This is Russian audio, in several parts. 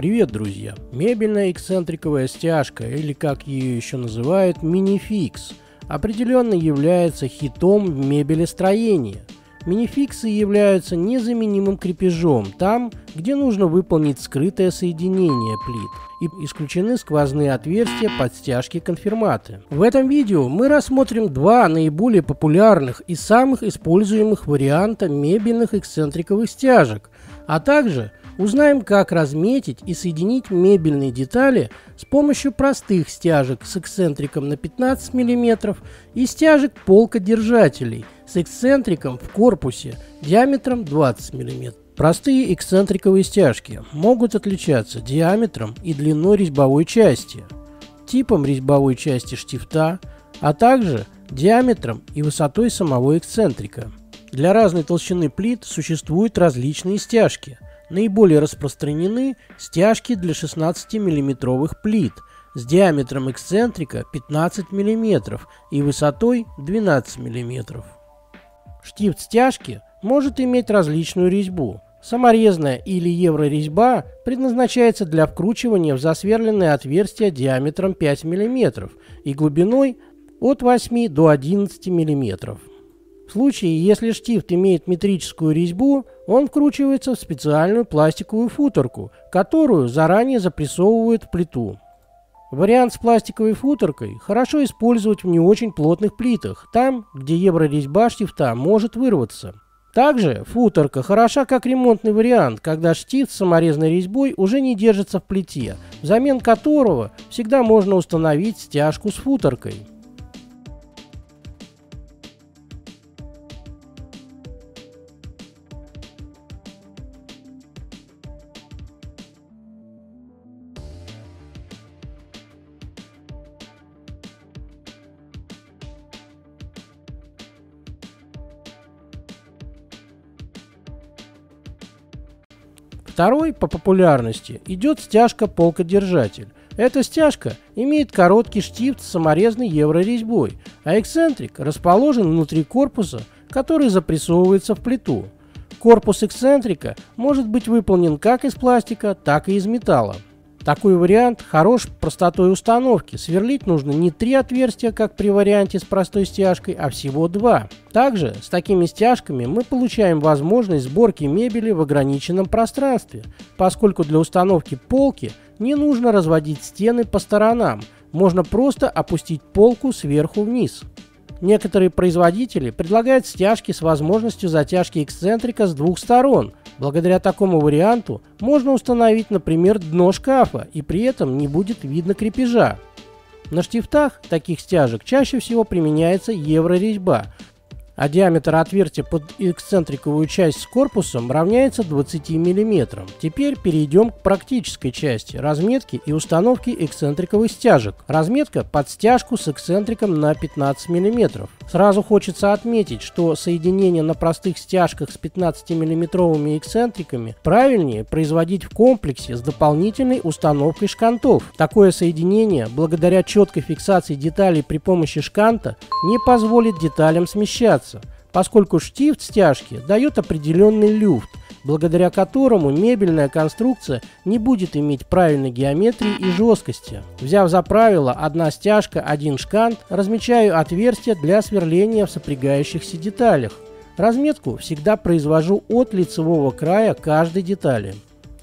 Привет, друзья! Мебельная эксцентриковая стяжка, или как ее еще называют, Минификс, определенно является хитом в мебелестроении. Минификсы являются незаменимым крепежом там, где нужно выполнить скрытое соединение плит, и исключены сквозные отверстия под стяжки конфирматы. В этом видео мы рассмотрим два наиболее популярных и самых используемых варианта мебельных эксцентриковых стяжек, а также узнаем, как разметить и соединить мебельные детали с помощью простых стяжек с эксцентриком на 15 мм и стяжек полкодержателей с эксцентриком в корпусе диаметром 20 мм. Простые эксцентриковые стяжки могут отличаться диаметром и длиной резьбовой части, типом резьбовой части штифта, а также диаметром и высотой самого эксцентрика. Для разной толщины плит существуют различные стяжки. Наиболее распространены стяжки для 16-мм плит с диаметром эксцентрика 15 мм и высотой 12 мм. Штифт стяжки может иметь различную резьбу. Саморезная или еврорезьба предназначается для вкручивания в засверленное отверстие диаметром 5 мм и глубиной от 8 до 11 мм. В случае, если штифт имеет метрическую резьбу, он вкручивается в специальную пластиковую футорку, которую заранее запрессовывают в плиту. Вариант с пластиковой футоркой хорошо использовать в не очень плотных плитах, там, где еврорезьба штифта может вырваться. Также футорка хороша как ремонтный вариант, когда штифт с саморезной резьбой уже не держится в плите, взамен которого всегда можно установить стяжку с футоркой. Второй по популярности идет стяжка полкодержатель. Эта стяжка имеет короткий штифт с саморезной еврорезьбой, а эксцентрик расположен внутри корпуса, который запрессовывается в плиту. Корпус эксцентрика может быть выполнен как из пластика, так и из металла. Такой вариант хорош простотой установки. Сверлить нужно не 3 отверстия, как при варианте с простой стяжкой, а всего 2. Также с такими стяжками мы получаем возможность сборки мебели в ограниченном пространстве, поскольку для установки полки не нужно разводить стены по сторонам, можно просто опустить полку сверху вниз. Некоторые производители предлагают стяжки с возможностью затяжки эксцентрика с 2 сторон. Благодаря такому варианту можно установить, например, дно шкафа, и при этом не будет видно крепежа. На штифтах таких стяжек чаще всего применяется еврорезьба, а диаметр отверстия под эксцентриковую часть с корпусом равняется 20 мм. Теперь перейдем к практической части разметки и установки эксцентриковых стяжек. Разметка под стяжку с эксцентриком на 15 мм. Сразу хочется отметить, что соединение на простых стяжках с 15-мм эксцентриками правильнее производить в комплексе с дополнительной установкой шкантов. Такое соединение, благодаря четкой фиксации деталей при помощи шканта, не позволит деталям смещаться, поскольку штифт стяжки дает определенный люфт, благодаря которому мебельная конструкция не будет иметь правильной геометрии и жесткости. Взяв за правило «одна стяжка, один шкант», размечаю отверстия для сверления в сопрягающихся деталях. Разметку всегда произвожу от лицевого края каждой детали.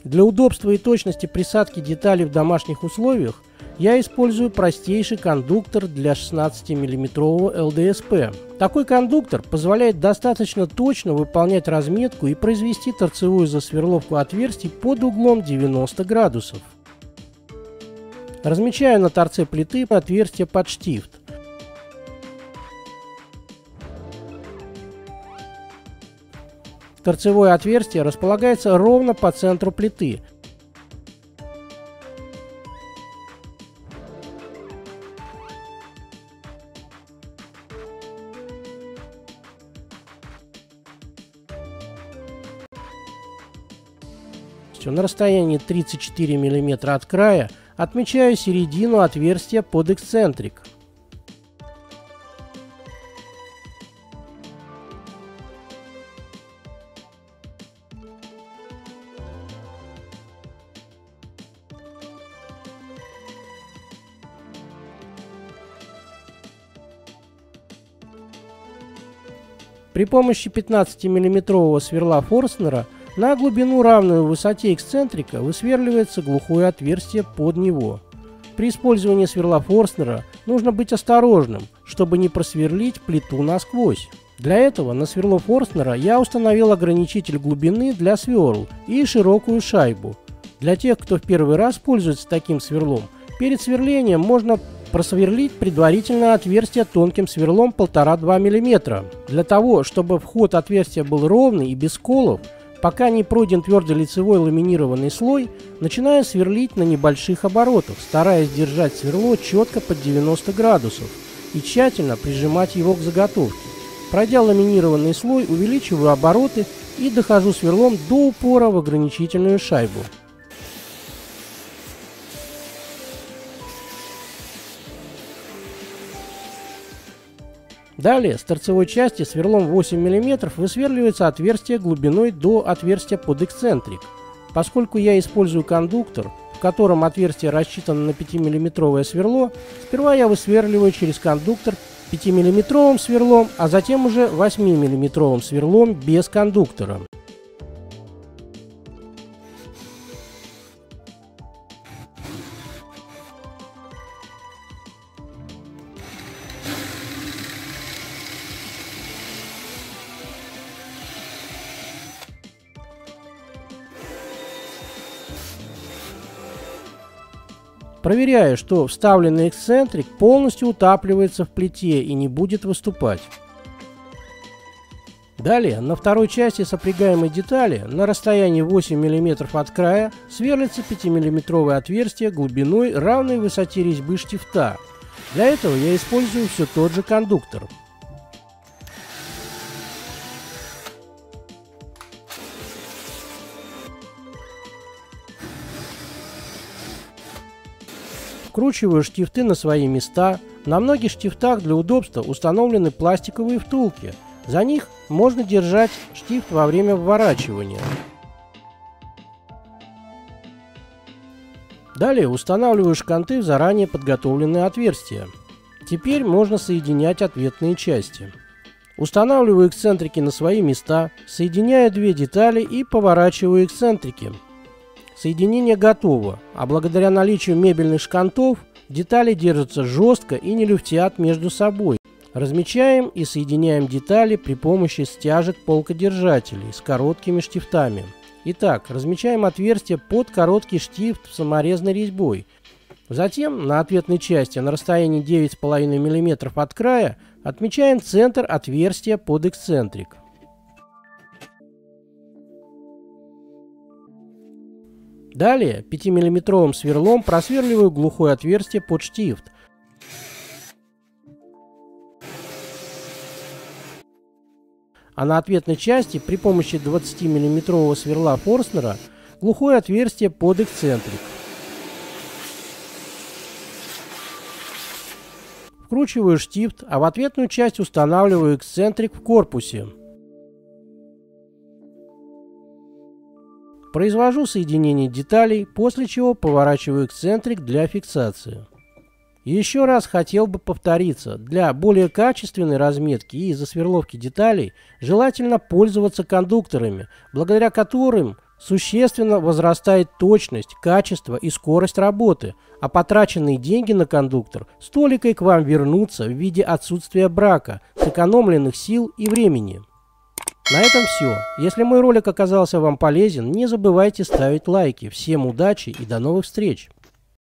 Для удобства и точности присадки деталей в домашних условиях я использую простейший кондуктор для 16-мм ЛДСП. Такой кондуктор позволяет достаточно точно выполнять разметку и произвести торцевую засверловку отверстий под углом 90 градусов. Размечаю на торце плиты отверстие под штифт. Торцевое отверстие располагается ровно по центру плиты. На расстоянии 34 мм от края отмечаю середину отверстия под эксцентрик. При помощи 15-мм сверла Форстнера на глубину, равную высоте эксцентрика, высверливается глухое отверстие под него. При использовании сверла Форстнера нужно быть осторожным, чтобы не просверлить плиту насквозь. Для этого на сверло Форстнера я установил ограничитель глубины для сверл и широкую шайбу. Для тех, кто в первый раз пользуется таким сверлом, перед сверлением можно просверлить предварительное отверстие тонким сверлом 1,5-2 мм. Для того, чтобы вход отверстия был ровный и без сколов, пока не пройден твердый лицевой ламинированный слой, начинаю сверлить на небольших оборотах, стараясь держать сверло четко под 90 градусов и тщательно прижимать его к заготовке. Пройдя ламинированный слой, увеличиваю обороты и дохожу сверлом до упора в ограничительную шайбу. Далее с торцевой части сверлом 8 мм высверливается отверстие глубиной до отверстия под эксцентрик. Поскольку я использую кондуктор, в котором отверстие рассчитано на 5-мм сверло, сперва я высверливаю через кондуктор 5-мм сверлом, а затем уже 8-мм сверлом без кондуктора. Проверяю, что вставленный эксцентрик полностью утапливается в плите и не будет выступать. Далее на второй части сопрягаемой детали на расстоянии 8 мм от края сверлится 5-мм отверстие глубиной, равной высоте резьбы штифта. Для этого я использую все тот же кондуктор. Вкручиваю штифты на свои места. На многих штифтах для удобства установлены пластиковые втулки. За них можно держать штифт во время вворачивания. Далее устанавливаю шканты в заранее подготовленные отверстия. Теперь можно соединять ответные части. Устанавливаю эксцентрики на свои места, соединяю две детали и поворачиваю эксцентрики. Соединение готово, а благодаря наличию мебельных шкантов детали держатся жестко и не люфтят между собой. Размечаем и соединяем детали при помощи стяжек полкодержателей с короткими штифтами. Итак, размечаем отверстие под короткий штифт саморезной резьбой. Затем на ответной части на расстоянии 9,5 мм от края отмечаем центр отверстия под эксцентрик. Далее 5-мм сверлом просверливаю глухое отверстие под штифт. А на ответной части при помощи 20-мм сверла Форстнера глухое отверстие под эксцентрик. Вкручиваю штифт, а в ответную часть устанавливаю эксцентрик в корпусе. Произвожу соединение деталей, после чего поворачиваю эксцентрик для фиксации. Еще раз хотел бы повториться, для более качественной разметки и засверловки деталей желательно пользоваться кондукторами, благодаря которым существенно возрастает точность, качество и скорость работы, а потраченные деньги на кондуктор столикой к вам вернутся в виде отсутствия брака, сэкономленных сил и времени. На этом все. Если мой ролик оказался вам полезен, не забывайте ставить лайки. Всем удачи и до новых встреч!